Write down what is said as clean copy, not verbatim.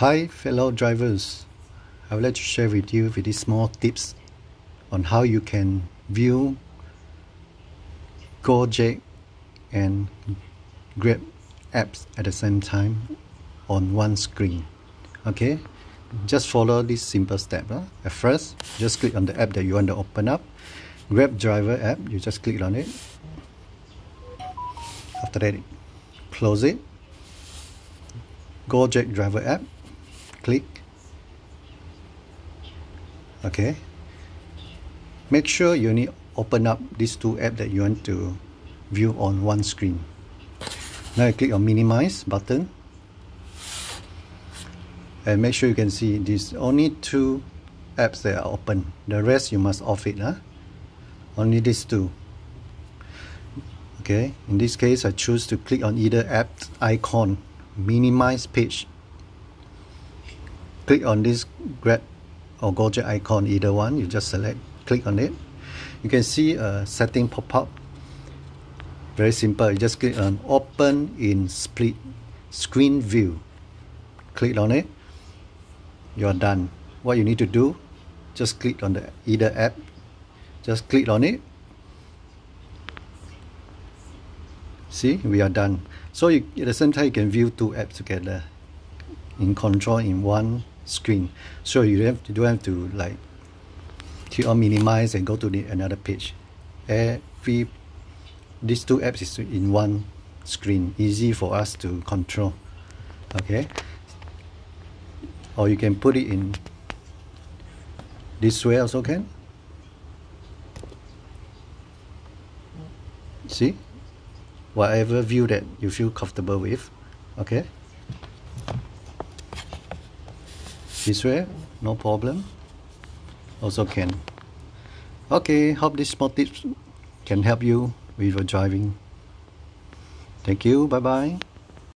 Hi fellow drivers, I would like to share with you these small tips on how you can view GoJek and Grab apps at the same time on one screen. Okay, just follow this simple step. At first, just click on the app that you want to open up. Grab driver app, you just click on it. After that, close it. GoJek driver app, click. Okay, make sure you need open up these two apps that you want to view on one screen. Now you click on minimize button and make sure you can see these only two apps that are open. The rest you must off it, only these two. Okay, in this case I choose to click on either app icon, minimize page, click on this Grab or GoJek icon, either one, you just select, click on it. You can see a setting pop-up, very simple. You just click on open in split screen view, click on it, you are done. What you need to do, just click on the either app, just click on it. See, we are done. So you, at the same time, you can view two apps together in control in one screen. So you don't have to like click on minimize and go to the another page. These two apps is in one screen, easy for us to control. Okay, or you can put it in this way also can. See, whatever view that you feel comfortable with. Okay, this way, no problem, also can. Okay, hope these small tips can help you with your driving. Thank you, bye bye.